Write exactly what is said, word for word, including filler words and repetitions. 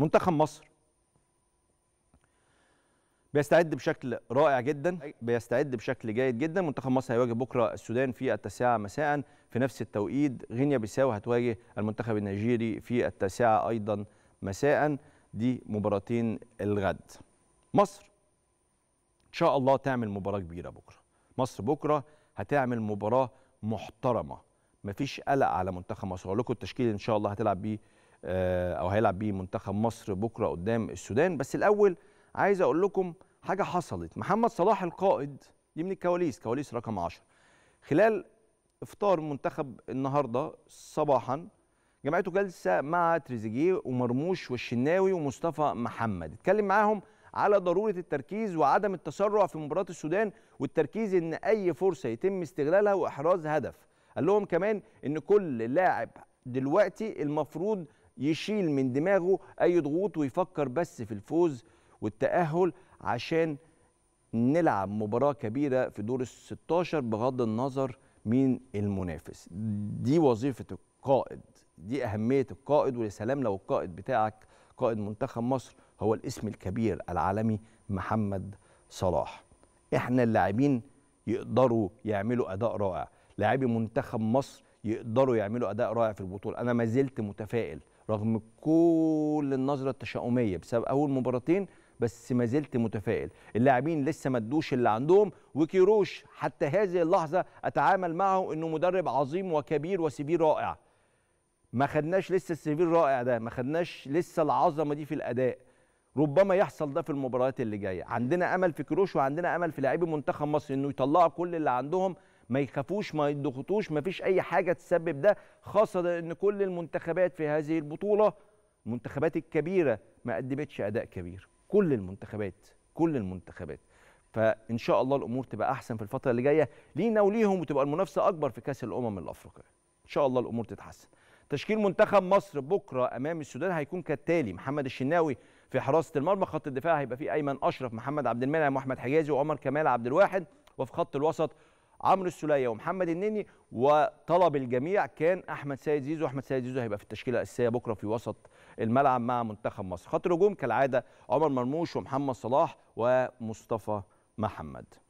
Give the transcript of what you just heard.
منتخب مصر بيستعد بشكل رائع جدا، بيستعد بشكل جيد جدا. منتخب مصر هيواجه بكره السودان في التاسعة مساء في نفس التوقيت. غينيا بيساو هتواجه المنتخب النيجيري في التاسعة ايضا مساء. دي مباراتين الغد. مصر ان شاء الله تعمل مباراة كبيرة بكره. مصر بكره هتعمل مباراة محترمة، مفيش قلق على منتخب مصر. هقول لكم التشكيل ان شاء الله هتلعب بيه او هيلعب بيه منتخب مصر بكره قدام السودان. بس الاول عايز اقول لكم حاجه حصلت. محمد صلاح القائد، دي من الكواليس، كواليس رقم عشرة. خلال افطار منتخب النهارده صباحا جمعته جلسه مع تريزيجيه ومرموش والشناوي ومصطفى محمد، اتكلم معاهم على ضروره التركيز وعدم التسرع في مباراه السودان، والتركيز ان اي فرصه يتم استغلالها واحراز هدف. قال لهم كمان ان كل لاعب دلوقتي المفروض يشيل من دماغه اي ضغوط ويفكر بس في الفوز والتأهل، عشان نلعب مباراة كبيرة في دور الستاشر بغض النظر مين المنافس. دي وظيفة القائد، دي أهمية القائد. والسلام لو القائد بتاعك قائد منتخب مصر هو الاسم الكبير العالمي محمد صلاح. احنا اللاعبين يقدروا يعملوا أداء رائع، لاعبي منتخب مصر يقدروا يعملوا أداء رائع في البطولة. أنا ما زلت متفائل رغم كل النظرة التشاؤمية بسبب أول مباراتين، بس ما زلت متفائل. اللاعبين لسه ما ادوش اللي عندهم، وكيروش حتى هذه اللحظة أتعامل معه إنه مدرب عظيم وكبير وسيفير رائع. ما خدناش لسه السيفير الرائع ده، ما خدناش لسه العظمة دي في الأداء. ربما يحصل ده في المباريات اللي جاية. عندنا أمل في كيروش وعندنا أمل في لاعبي منتخب مصر إنه يطلعوا كل اللي عندهم، ما يخافوش، ما يضغطوش، ما فيش أي حاجة تسبب ده، خاصة إن كل المنتخبات في هذه البطولة المنتخبات الكبيرة ما قدمتش أداء كبير. كل المنتخبات كل المنتخبات فإن شاء الله الأمور تبقى أحسن في الفترة اللي جاية لينا وليهم، وتبقى المنافسة أكبر في كأس الأمم الأفريقية. إن شاء الله الأمور تتحسن. تشكيل منتخب مصر بكرة أمام السودان هيكون كالتالي: محمد الشناوي في حراسة المرمى، خط الدفاع هيبقى فيه أيمن أشرف، محمد عبد المنعم، وأحمد حجازي، وعمر كمال عبد الواحد، وفي خط الوسط عمرو السوليه ومحمد النني، وطلب الجميع كان احمد سيد زيزو. احمد سيد زيزو هيبقى في التشكيله الاساسيه بكره في وسط الملعب مع منتخب مصر. خط الهجوم كالعاده عمر مرموش ومحمد صلاح ومصطفى محمد.